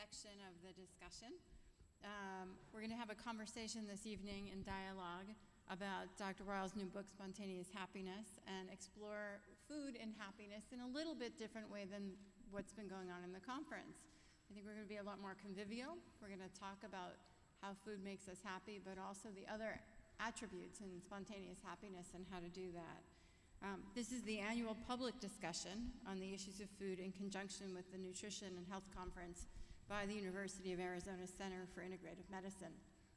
section of the discussion. We're going to have a conversation this evening and dialogue about Dr. Weil's new book, Spontaneous Happiness, and explore food and happiness in a little bit different way than what's been going on in the conference. I think we're going to be a lot more convivial. We're going to talk about how food makes us happy, but also the other attributes in spontaneous happiness and how to do that. This is the annual public discussion on the issues of food in conjunction with the Nutrition and Health Conference by the University of Arizona Center for Integrative Medicine.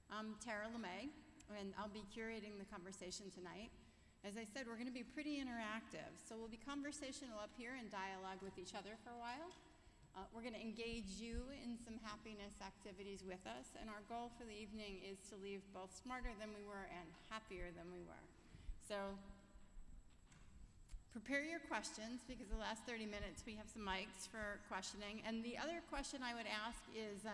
I'm Tara Lemméy, and I'll be curating the conversation tonight. As I said, we're going to be pretty interactive, so we'll be conversational up here and dialogue with each other for a while. We're going to engage you in some happiness activities with us, and our goal for the evening is to leave both smarter than we were and happier than we were. So prepare your questions, because the last 30 minutes we have some mics for questioning. And the other question I would ask is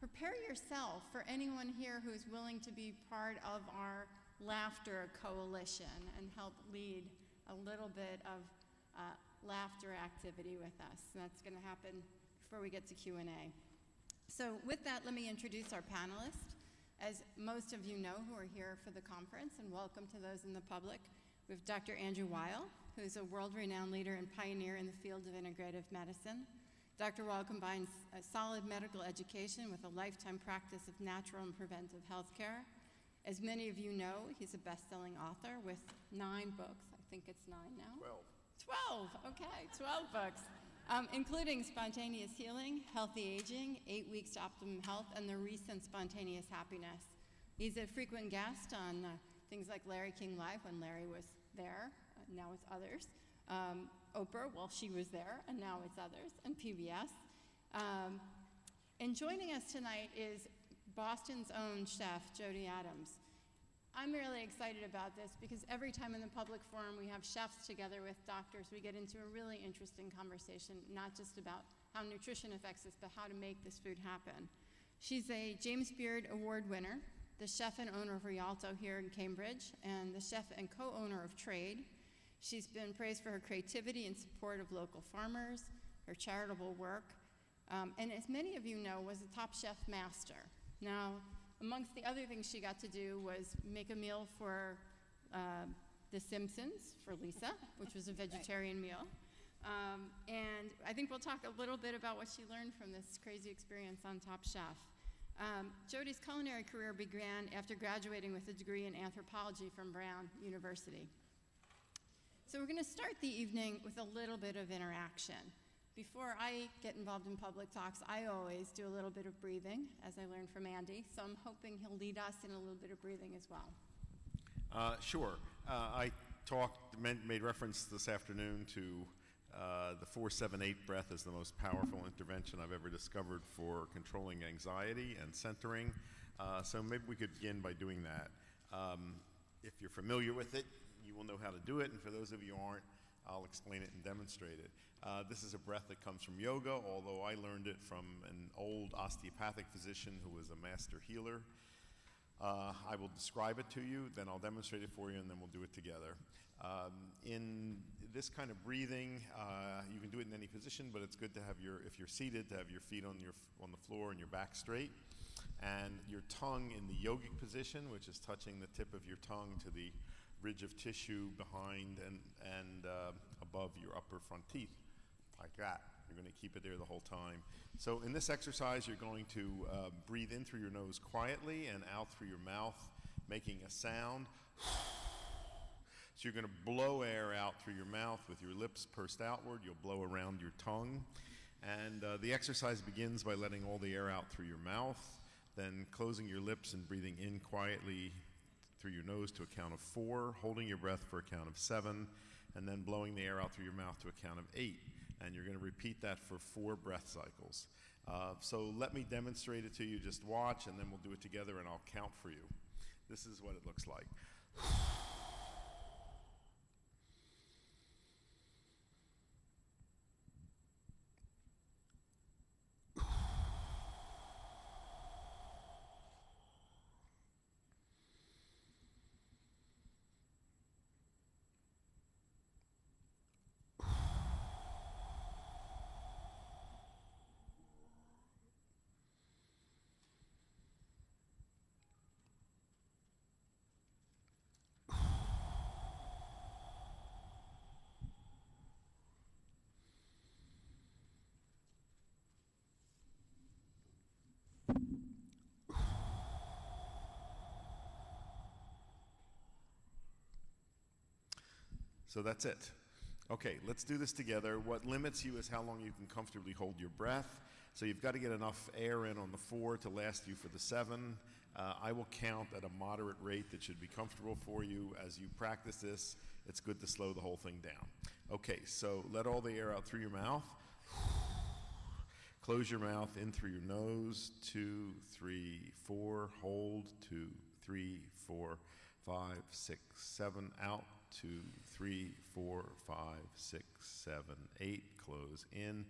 prepare yourself for anyone here who's willing to be part of our laughter coalition and help lead a little bit of laughter activity with us. And that's going to happen before we get to Q&A. So with that, let me introduce our panelists. As most of you know who are here for the conference, and welcome to those in the public, we have Dr. Andrew Weil, who is a world-renowned leader and pioneer in the field of integrative medicine. Dr. Weil combines a solid medical education with a lifetime practice of natural and preventive health care. As many of you know, he's a best-selling author with 9 books. I think it's 9 now. 12. 12, okay, 12 books, including Spontaneous Healing, Healthy Aging, 8 Weeks to Optimum Health, and the recent Spontaneous Happiness. He's a frequent guest on things like Larry King Live, when Larry was there, now it's others. Oprah, well, she was there, and now it's others, and PBS. And joining us tonight is Boston's own chef, Jody Adams. I'm really excited about this because every time in the public forum we have chefs together with doctors, we get into a really interesting conversation, not just about how nutrition affects us, but how to make this food happen. She's a James Beard Award winner, the chef and owner of Rialto here in Cambridge, and the chef and co-owner of Trade. She's been praised for her creativity and support of local farmers, her charitable work, and as many of you know, was a Top Chef master. Now, amongst the other things she got to do was make a meal for The Simpsons, for Lisa, which was a vegetarian meal. And I think we'll talk a little bit about what she learned from this crazy experience on Top Chef. Jody's culinary career began after graduating with a degree in anthropology from Brown University. So we're going to start the evening with a little bit of interaction. Before I get involved in public talks, I always do a little bit of breathing, as I learned from Andy, so I'm hoping he'll lead us in a little bit of breathing as well. Sure. I made reference this afternoon to the 4-7-8 breath as the most powerful intervention I've ever discovered for controlling anxiety and centering, so maybe we could begin by doing that. If you're familiar with it, you will know how to do it, and for those of you who aren't, I'll explain it and demonstrate it. This is a breath that comes from yoga, although I learned it from an old osteopathic physician who was a master healer. I will describe it to you, then I'll demonstrate it for you, and then we'll do it together. In this kind of breathing, you can do it in any position, but it's good to have your, if you're seated, to have your feet on the floor and your back straight, and your tongue in the yogic position, which is touching the tip of your tongue to the ridge of tissue behind and above your upper front teeth, like that. You're going to keep it there the whole time. So in this exercise, you're going to breathe in through your nose quietly and out through your mouth, making a sound. So you're going to blow air out through your mouth with your lips pursed outward. You'll blow around your tongue. And the exercise begins by letting all the air out through your mouth, then closing your lips and breathing in quietly through your nose to a count of 4, holding your breath for a count of 7, and then blowing the air out through your mouth to a count of 8. And you're going to repeat that for 4 breath cycles. So let me demonstrate it to you. Just watch, and then we'll do it together, and I'll count for you. This is what it looks like. So that's it. Okay, let's do this together. What limits you is how long you can comfortably hold your breath. So you've got to get enough air in on the 4 to last you for the 7. I will count at a moderate rate that should be comfortable for you. As you practice this, it's good to slow the whole thing down. Okay, so let all the air out through your mouth. Close your mouth, in through your nose. 2, 3, 4. Hold. 2, 3, 4, 5, 6, 7. Out. 2, 3, 4, 5, 6, 7, 8. Close in.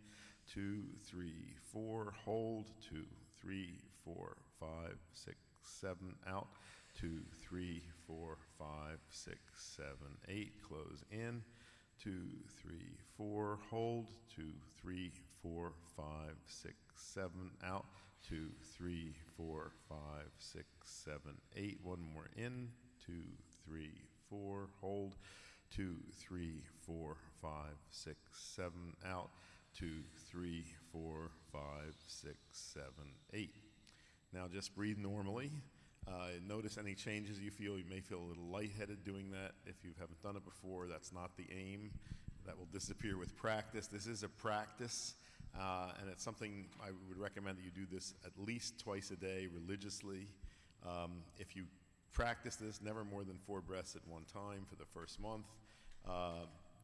2, 3, 4. Hold. 2, 3, 4, 5, 6, 7. Out. 2, 3, 4, 5, 6, 7, 8. Close in. 2, 3, 4. Hold. 2, 3, 4, 5, 6, 7. Out. 2, 3, 4, 5, 6, 7, 8. One more in. 2, 3, 4, hold. 2, 3, 4, 5, 6, 7, out. 2, 3, 4, 5, 6, 7, 8. Now just breathe normally. Notice any changes you feel. You may feel a little lightheaded doing that. If you haven't done it before, that's not the aim. That will disappear with practice. This is a practice, and it's something I would recommend that you do this at least twice a day religiously. If you practice this, never more than 4 breaths at one time for the first month.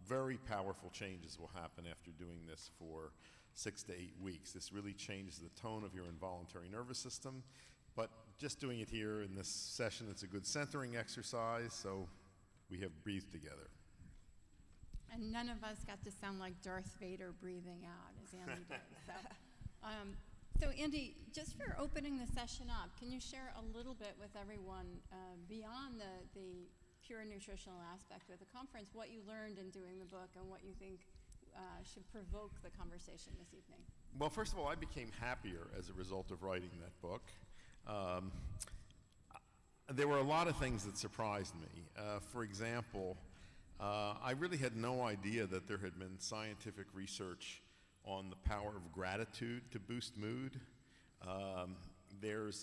Very powerful changes will happen after doing this for 6 to 8 weeks. This really changes the tone of your involuntary nervous system. But just doing it here in this session, it's a good centering exercise, so we have breathed together. And none of us got to sound like Darth Vader breathing out, as Andy did. So Andy, just for opening the session up, can you share a little bit with everyone beyond the pure nutritional aspect of the conference, what you learned in doing the book and what you think should provoke the conversation this evening? Well, first of all, I became happier as a result of writing that book. There were a lot of things that surprised me. For example, I really had no idea that there had been scientific research on the power of gratitude to boost mood. There's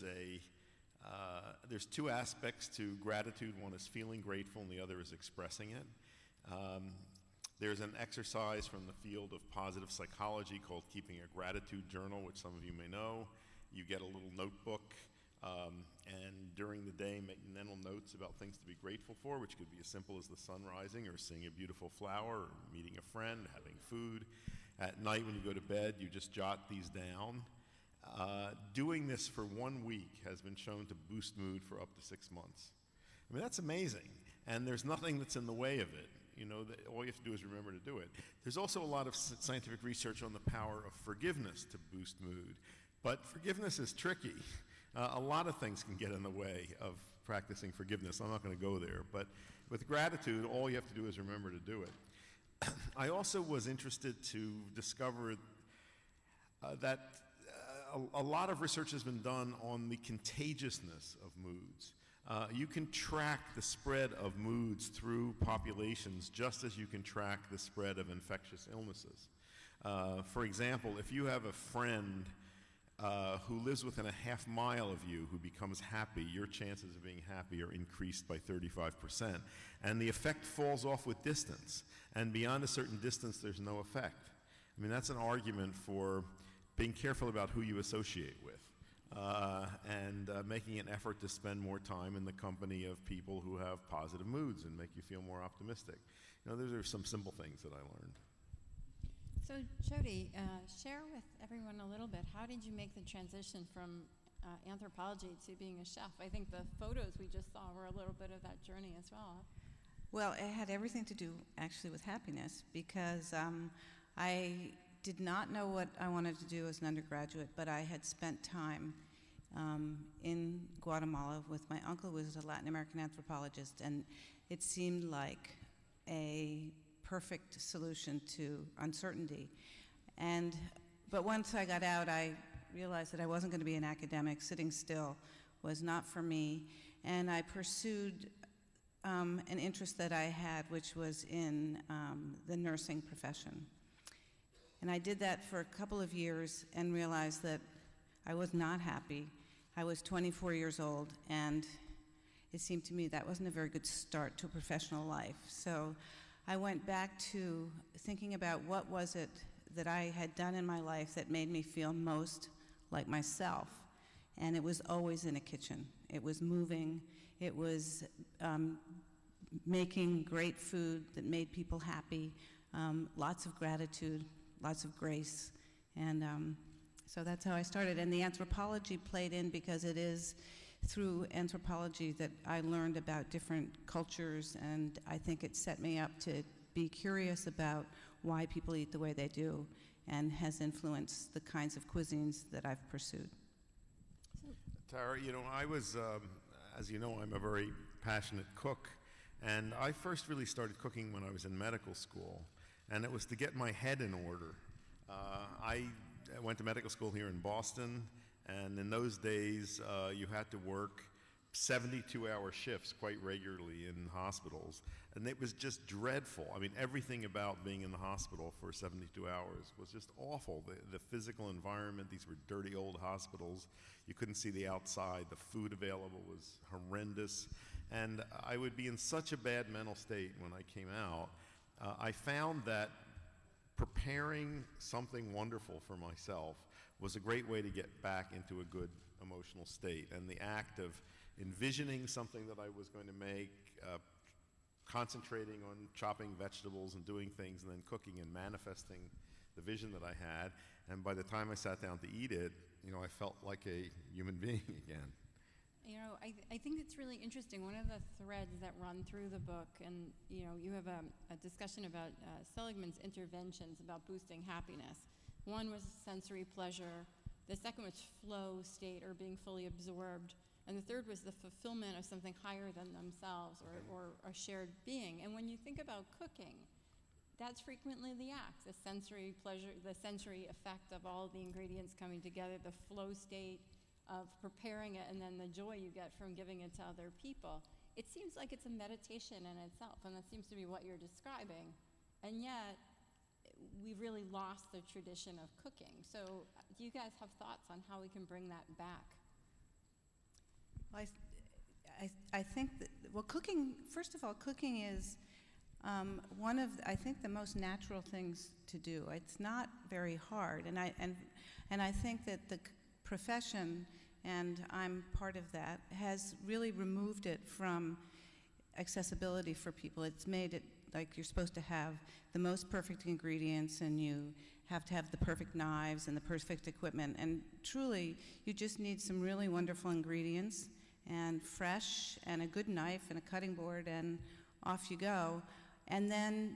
2 aspects to gratitude. One is feeling grateful and the other is expressing it. There's an exercise from the field of positive psychology called keeping a gratitude journal, which some of you may know. You get a little notebook and during the day make mental notes about things to be grateful for, which could be as simple as the sun rising or seeing a beautiful flower or meeting a friend, having food. At night when you go to bed, you just jot these down. Doing this for 1 week has been shown to boost mood for up to 6 months. I mean, that's amazing, and there's nothing that's in the way of it. You know, all you have to do is remember to do it. There's also a lot of scientific research on the power of forgiveness to boost mood. But forgiveness is tricky. A lot of things can get in the way of practicing forgiveness. I'm not going to go there. But with gratitude, all you have to do is remember to do it. I also was interested to discover that a lot of research has been done on the contagiousness of moods. You can track the spread of moods through populations just as you can track the spread of infectious illnesses. For example, if you have a friend who lives within a half-mile of you who becomes happy, your chances of being happy are increased by 35%. And the effect falls off with distance. And beyond a certain distance, there's no effect. I mean, that's an argument for being careful about who you associate with and making an effort to spend more time in the company of people who have positive moods and make you feel more optimistic. You know, those are some simple things that I learned. So Jody, share with everyone a little bit, how did you make the transition from anthropology to being a chef? I think the photos we just saw were a little bit of that journey as well. Well, it had everything to do actually with happiness because I did not know what I wanted to do as an undergraduate, but I had spent time in Guatemala with my uncle, who was a Latin American anthropologist, and it seemed like a perfect solution to uncertainty. But once I got out, I realized that I wasn't going to be an academic. Sitting still was not for me. And I pursued an interest that I had, which was in the nursing profession. And I did that for a couple of years and realized that I was not happy. I was 24 years old, and it seemed to me that wasn't a very good start to a professional life. So I went back to thinking about what was it that I had done in my life that made me feel most like myself. And it was always in a kitchen. It was moving. It was making great food that made people happy, lots of gratitude, lots of grace. And so that's how I started. And the anthropology played in, because it is through anthropology that I learned about different cultures, and I think it set me up to be curious about why people eat the way they do, and has influenced the kinds of cuisines that I've pursued. Tara, you know, I was, as you know, I'm a very passionate cook, and I first really started cooking when I was in medical school, and it was to get my head in order. I went to medical school here in Boston, and in those days, you had to work 72-hour shifts quite regularly in hospitals, and it was just dreadful. I mean, everything about being in the hospital for 72 hours was just awful. The physical environment, these were dirty old hospitals. You couldn't see the outside. The food available was horrendous, and I would be in such a bad mental state when I came out. I found that preparing something wonderful for myself was a great way to get back into a good emotional state. And the act of envisioning something that I was going to make, concentrating on chopping vegetables and doing things, and then cooking and manifesting the vision that I had. And by the time I sat down to eat it, you know, I felt like a human being again. You know, I think it's really interesting. One of the threads that run through the book, and you know, you have a discussion about Seligman's interventions about boosting happiness. One was sensory pleasure, the second was flow state or being fully absorbed, and the third was the fulfillment of something higher than themselves or a shared being. And when you think about cooking, that's frequently the act, the sensory pleasure, the sensory effect of all the ingredients coming together, the flow state of preparing it, and then the joy you get from giving it to other people. It seems like it's a meditation in itself, and that seems to be what you're describing. And yet, we've really lost the tradition of cooking. So do you guys have thoughts on how we can bring that back? Well, I think that, well, cooking, first of all, cooking is one of, I think, the most natural things to do. It's not very hard, and I think that the profession, and I'm part of that, has really removed it from accessibility for people. It's made it like you're supposed to have the most perfect ingredients, and you have to have the perfect knives and the perfect equipment. And truly, you just need some really wonderful ingredients, and fresh, and a good knife, and a cutting board, and off you go. And then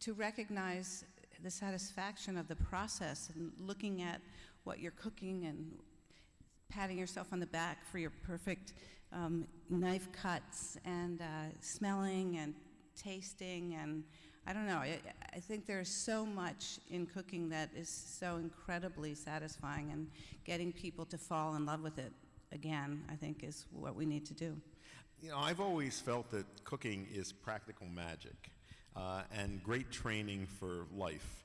to recognize the satisfaction of the process and looking at what you're cooking and patting yourself on the back for your perfect knife cuts, and smelling and tasting, and I don't know, I think there's so much in cooking that is so incredibly satisfying, and getting people to fall in love with it again, I think, is what we need to do. You know, I've always felt that cooking is practical magic. And great training for life.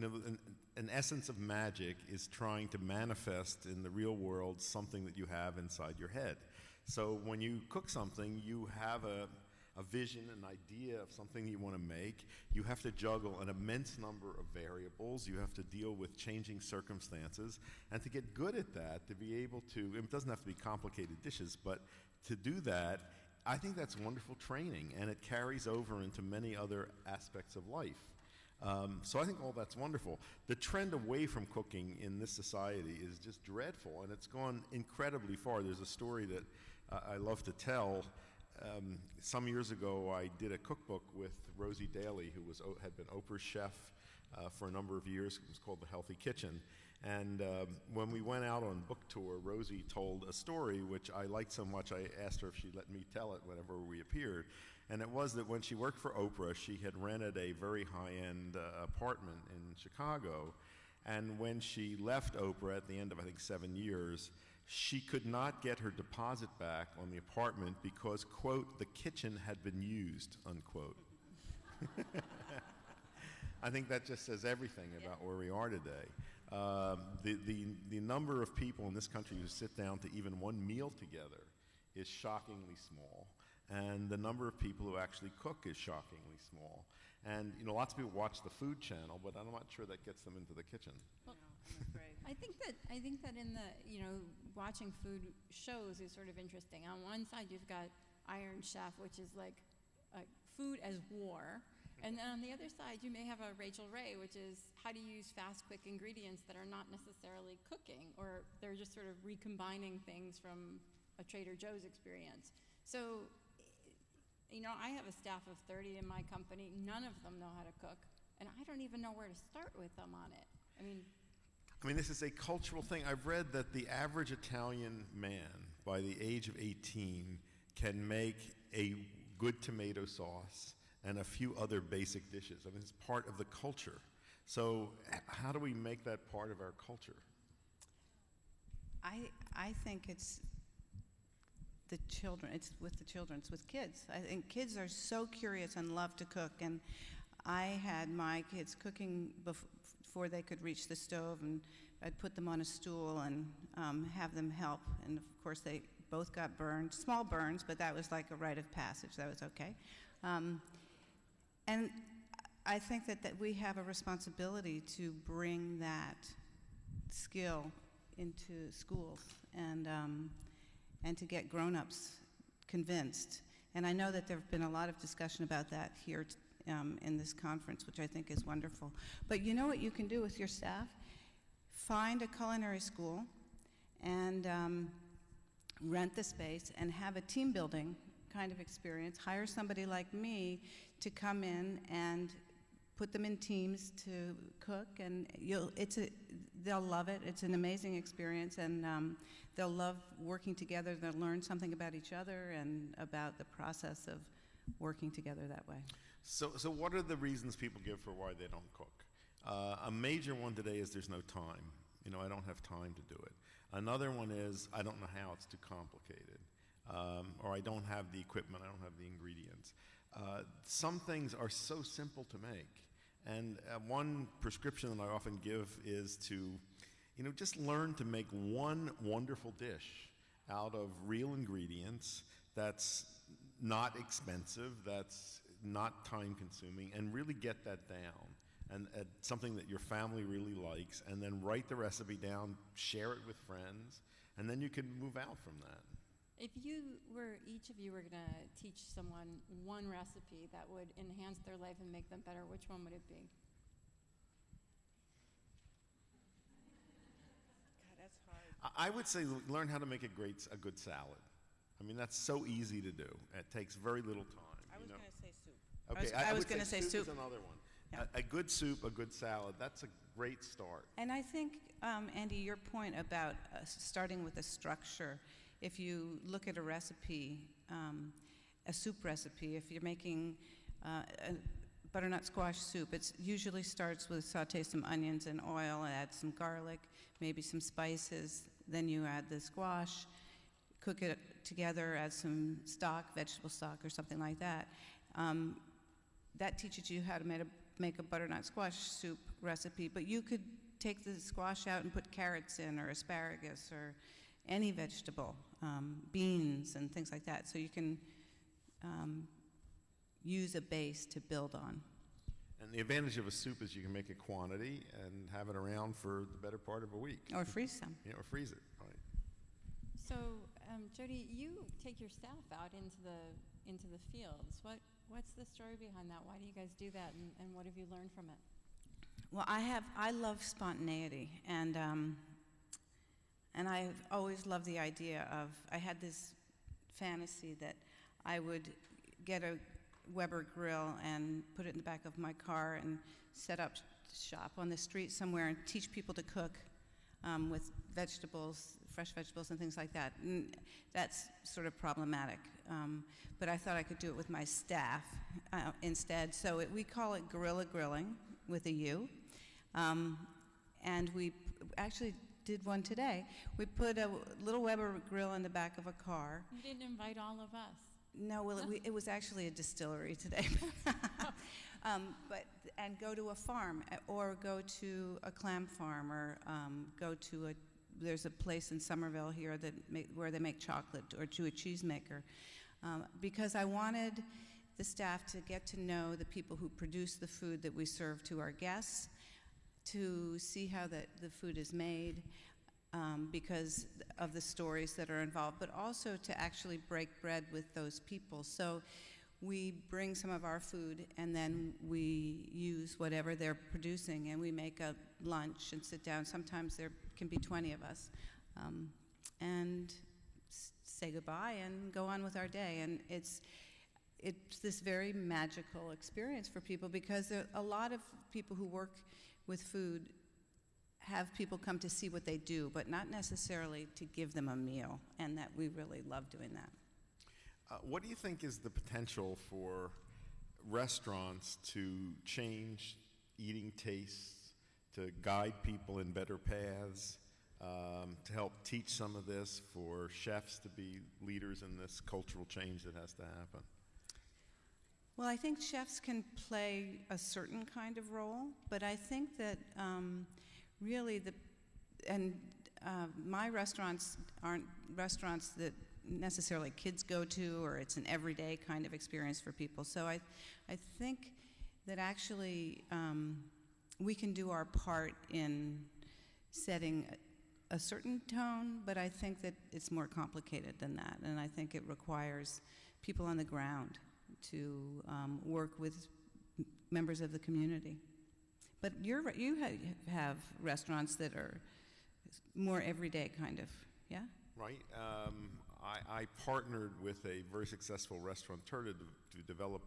An essence of magic is trying to manifest in the real world something that you have inside your head. So when you cook something, you have a vision, an idea of something you want to make. You have to juggle an immense number of variables. You have to deal with changing circumstances. And to get good at that, to be able to, it doesn't have to be complicated dishes, but to do that, I think that's wonderful training, and it carries over into many other aspects of life. So I think all that's wonderful. The trend away from cooking in this society is just dreadful, and it's gone incredibly far. There's a story that I love to tell. Some years ago, I did a cookbook with Rosie Daley, who had been Oprah's chef for a number of years. It was called The Healthy Kitchen. And when we went out on book tour, Rosie told a story which I liked so much I asked her if she'd let me tell it whenever we appeared. And it was that when she worked for Oprah, she had rented a very high-end apartment in Chicago. And when she left Oprah at the end of, I think, 7 years, she could not get her deposit back on the apartment because, quote, the kitchen had been used, unquote. I think that just says everything about where we are today. The number of people in this country who sit down to even one meal together is shockingly small. and the number of people who actually cook is shockingly small. And you know, lots of people watch the Food Channel, but I'm not sure that gets them into the kitchen. Well, no, I think that in the, you know, watching food shows is sort of interesting. On one side, you've got Iron Chef, which is like food as war, and then on the other side, you may have a Rachel Ray, which is how to use fast, quick ingredients that are not necessarily cooking, or they're just sort of recombining things from a Trader Joe's experience. So, you know, I have a staff of 30 in my company. None of them know how to cook, and I don't even know where to start with them on it. I mean, this is a cultural thing. I've read that the average Italian man, by the age of 18, can make a good tomato sauce and a few other basic dishes. I mean, it's part of the culture. So how do we make that part of our culture? I think it's the children. It's with the children. It's with kids. I think kids are so curious and love to cook. And I had my kids cooking before they could reach the stove, and I'd put them on a stool and have them help. And of course, they both got burned, small burns, but that was like a rite of passage. That was okay. And I think that we have a responsibility to bring that skill into schools and to get grown-ups convinced. And I know that there have been a lot of discussion about that here in this conference, which I think is wonderful. But you know what you can do with your staff? Find a culinary school and rent the space and have a team building kind of experience. Hire somebody like me to come in and put them in teams to cook, and they'll love it. It's an amazing experience, and they'll love working together. They'll learn something about each other and about the process of working together that way. So what are the reasons people give for why they don't cook? A major one today is there's no time. You know, I don't have time to do it. Another one is I don't know how, it's too complicated. Or I don't have the equipment, I don't have the ingredients. Some things are so simple to make. And one prescription that I often give is to, you know, just learn to make one wonderful dish out of real ingredients that's not expensive, that's not time-consuming, and really get that down. And something that your family really likes, and then write the recipe down, share it with friends, and then you can move out from that. If you were, each of you were going to teach someone one recipe that would enhance their life and make them better, which one would it be? God, that's hard. I would say learn how to make a good salad. I mean, that's so easy to do. It takes very little time. I was going to say soup. Okay, I was going to say soup is another one. Yeah. A good soup, a good salad, that's a great start. And I think, Andy, your point about starting with a structure, if you look at a recipe, a soup recipe, if you're making a butternut squash soup, it usually starts with saute some onions in oil, and add some garlic, maybe some spices, then you add the squash, cook it together, add some stock, vegetable stock or something like that. That teaches you how to make a butternut squash soup recipe, but you could take the squash out and put carrots in, or asparagus, or any vegetable, beans and things like that. So you can use a base to build on. And the advantage of a soup is you can make a quantity and have it around for the better part of a week. Or freeze some. Yeah, or freeze it, right. So Jody, you take your staff out into the fields. What's the story behind that? Why do you guys do that, and what have you learned from it? Well, I love spontaneity, and I've always loved the idea of, I had this fantasy that I would get a Weber grill and put it in the back of my car and set up shop on the street somewhere and teach people to cook with vegetables, fresh vegetables and things like that. And that's sort of problematic. But I thought I could do it with my staff instead. So we call it guerrilla grilling with a U. And we actually did one today. We put a little Weber grill in the back of a car. You didn't invite all of us. No, well, it was actually a distillery today. And go to a farm, or go to a clam farm, or go to there's a place in Somerville here where they make chocolate, or to a cheesemaker. because I wanted the staff to get to know the people who produce the food that we serve to our guests, to see how the food is made because of the stories that are involved, but also to actually break bread with those people. So we bring some of our food and then we use whatever they're producing and we make a lunch and sit down. Sometimes there can be 20 of us and say goodbye and go on with our day. And it's this very magical experience for people, because there are a lot of people who work with food have people come to see what they do, but not necessarily to give them a meal, and that we really love doing that. What do you think is the potential for restaurants to change eating tastes, to guide people in better paths, to help teach some of this, for chefs to be leaders in this cultural change that has to happen? Well, I think chefs can play a certain kind of role, but I think that really my restaurants aren't restaurants that necessarily kids go to, or it's an everyday kind of experience for people. So I think that actually we can do our part in setting a certain tone, but I think that it's more complicated than that, and I think it requires people on the ground to work with members of the community. But you have restaurants that are more everyday kind of, yeah? Right. I partnered with a very successful restaurateur to develop,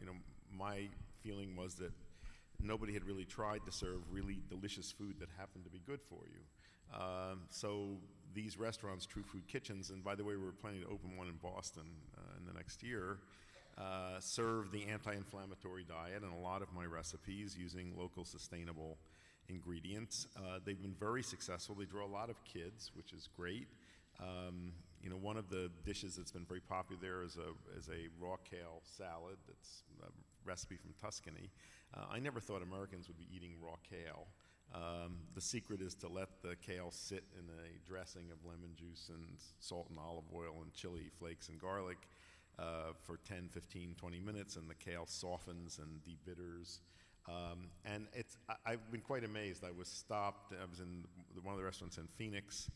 you know, my feeling was that nobody had really tried to serve really delicious food that happened to be good for you. So these restaurants, True Food Kitchens, and by the way, we're planning to open one in Boston in the next year, serve the anti-inflammatory diet and a lot of my recipes using local sustainable ingredients. They've been very successful. They draw a lot of kids, which is great. You know, one of the dishes that's been very popular there is a raw kale salad. That's a recipe from Tuscany. I never thought Americans would be eating raw kale. The secret is to let the kale sit in a dressing of lemon juice and salt and olive oil and chili flakes and garlic for 10, 15, 20 minutes, and the kale softens and debitters. And I've been quite amazed. I was stopped. I was in one of the restaurants in Phoenix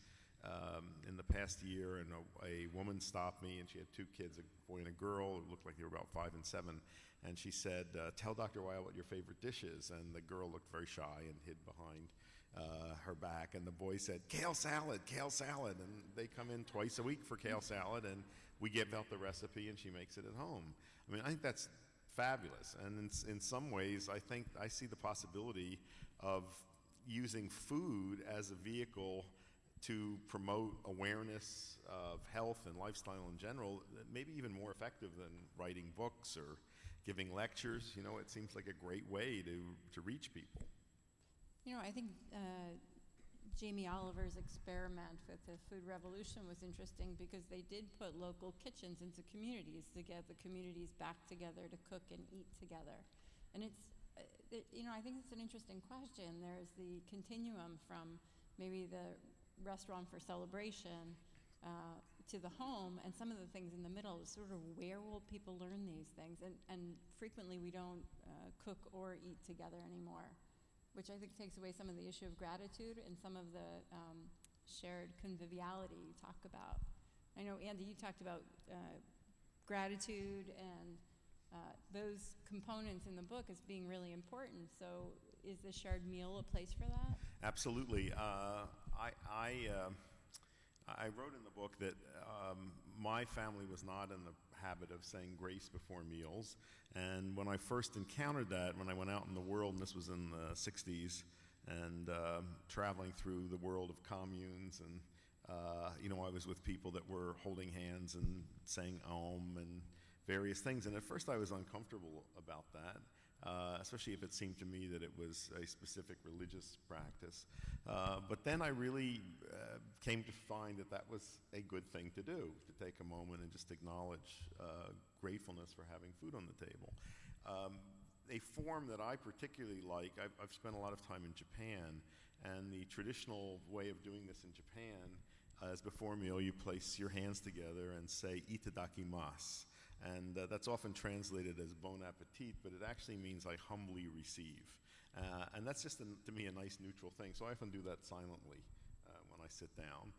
in the past year, and a woman stopped me, and she had two kids, a boy and a girl, who looked like they were about 5 and 7, and she said, tell Dr. Weil what your favorite dish is, and the girl looked very shy and hid behind her back, and the boy said, kale salad, and they come in twice a week for kale salad, and we give out the recipe, and she makes it at home. I mean, I think that's fabulous, and in some ways, I think I see the possibility of using food as a vehicle to promote awareness of health and lifestyle in general, maybe even more effective than writing books or giving lectures. You know, it seems like a great way to reach people. You know, I think Jamie Oliver's experiment with the food revolution was interesting, because they did put local kitchens into communities to get the communities back together to cook and eat together. And it's, you know, I think it's an interesting question. There's the continuum from maybe the restaurant for celebration to the home, and some of the things in the middle, sort of where will people learn these things? And frequently we don't cook or eat together anymore, which I think takes away some of the issue of gratitude and some of the shared conviviality you talk about. I know, Andy, you talked about gratitude and those components in the book as being really important. So is the shared meal a place for that? Absolutely. I wrote in the book that my family was not in the habit of saying grace before meals, and when I first encountered that, when I went out in the world, and this was in the 60s, and traveling through the world of communes, and you know, I was with people that were holding hands and saying Om and various things, and at first I was uncomfortable about that. Especially if it seemed to me that it was a specific religious practice. But then I really came to find that that was a good thing to do, to take a moment and just acknowledge gratefulness for having food on the table. A form that I particularly like, I've spent a lot of time in Japan, and the traditional way of doing this in Japan As before a meal, you place your hands together and say itadakimasu. And that's often translated as bon appetit, but it actually means I humbly receive. And that's just, to me, a nice neutral thing. So I often do that silently when I sit down.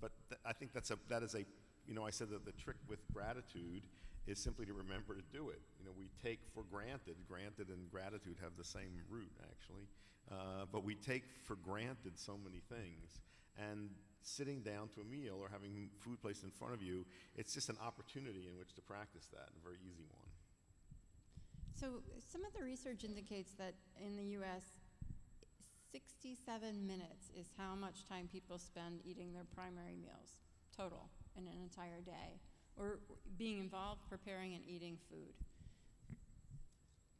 But I think that is a, you know, I said that the trick with gratitude is simply to remember to do it. You know, we take for granted, and gratitude have the same root, actually. But we take for granted so many things. And sitting down to a meal or having food placed in front of you, it's just an opportunity in which to practice that, a very easy one. So some of the research indicates that in the US, 67 minutes is how much time people spend eating their primary meals total in an entire day, or being involved preparing and eating food.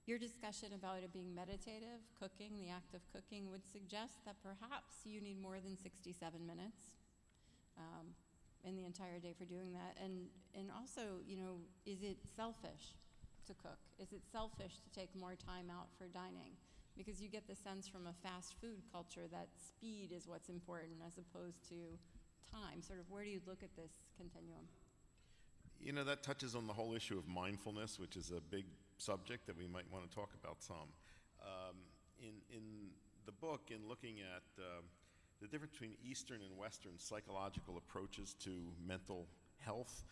Your discussion about it being meditative, cooking, the act of cooking, would suggest that perhaps you need more than 67 minutes in the entire day for doing that. And also, you know, is it selfish to cook? Is it selfish to take more time out for dining? Because you get the sense from a fast food culture that speed is what's important as opposed to time. Sort of where do you look at this continuum? You know, that touches on the whole issue of mindfulness, which is a big subject that we might want to talk about some. In the book, in looking at the difference between Eastern and Western psychological approaches to mental health,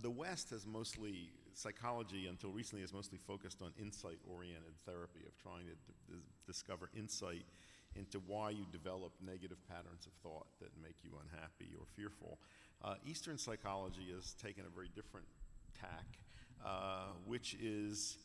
the West has mostly, psychology until recently has mostly focused on insight-oriented therapy, of trying to discover insight into why you develop negative patterns of thought that make you unhappy or fearful. Eastern psychology has taken a very different tack, which is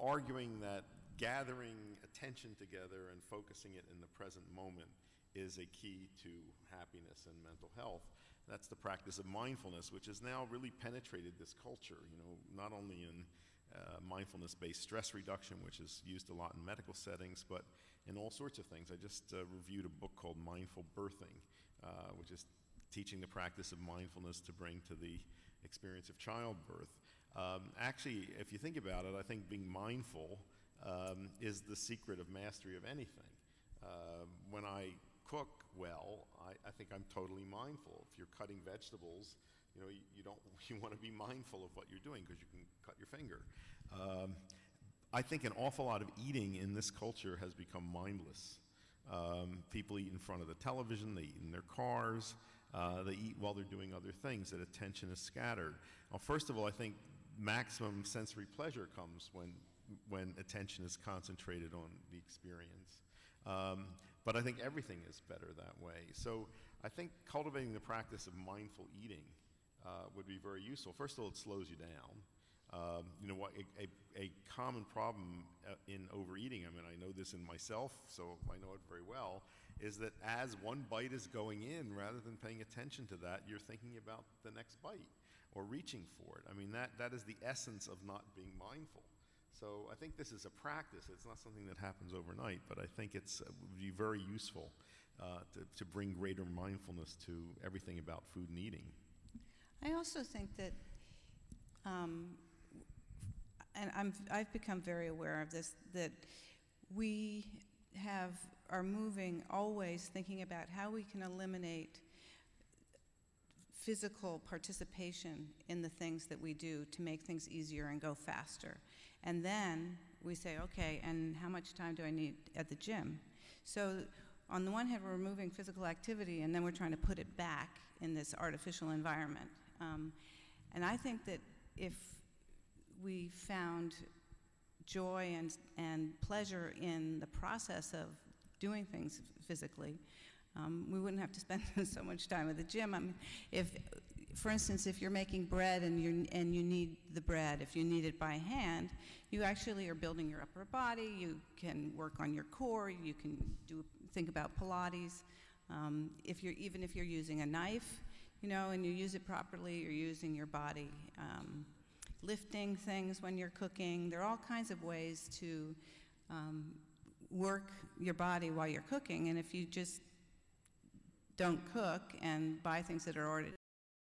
arguing that gathering attention together and focusing it in the present moment is a key to happiness and mental health. That's the practice of mindfulness, which has now really penetrated this culture, you know, not only in mindfulness-based stress reduction, which is used a lot in medical settings, but in all sorts of things. I just reviewed a book called Mindful Birthing, which is teaching the practice of mindfulness to bring to the experience of childbirth. Actually, if you think about it, I think being mindful is the secret of mastery of anything. When I cook well, I think I'm totally mindful. If you're cutting vegetables, you know, you want to be mindful of what you're doing because you can cut your finger. I think an awful lot of eating in this culture has become mindless. People eat in front of the television, they eat in their cars, they eat while they're doing other things, that attention is scattered. Now, first of all, I think maximum sensory pleasure comes when attention is concentrated on the experience. But I think everything is better that way. So I think cultivating the practice of mindful eating would be very useful. First of all, it slows you down. You know, a common problem in overeating, I mean, I know this in myself, so I know it very well, is that as one bite is going in, rather than paying attention to that, you're thinking about the next bite or reaching for it. I mean, that is the essence of not being mindful. So I think this is a practice. It's not something that happens overnight, but I think it would be very useful to bring greater mindfulness to everything about food and eating. I also think that and I've become very aware of this, that we are moving, always thinking about how we can eliminate physical participation in the things that we do to make things easier and go faster. And then we say, okay, and how much time do I need at the gym? So on the one hand, we're removing physical activity, and then we're trying to put it back in this artificial environment. And I think that if we found joy and pleasure in the process of doing things physically, we wouldn't have to spend so much time at the gym. I mean, if, for instance, if you're making bread and you knead the bread, if you knead it by hand, you actually are building your upper body. You can work on your core. You can think about Pilates. Even if you're using a knife, you know, and you use it properly, you're using your body. Lifting things when you're cooking. There are all kinds of ways to work your body while you're cooking. And if you just don't cook and buy things that are already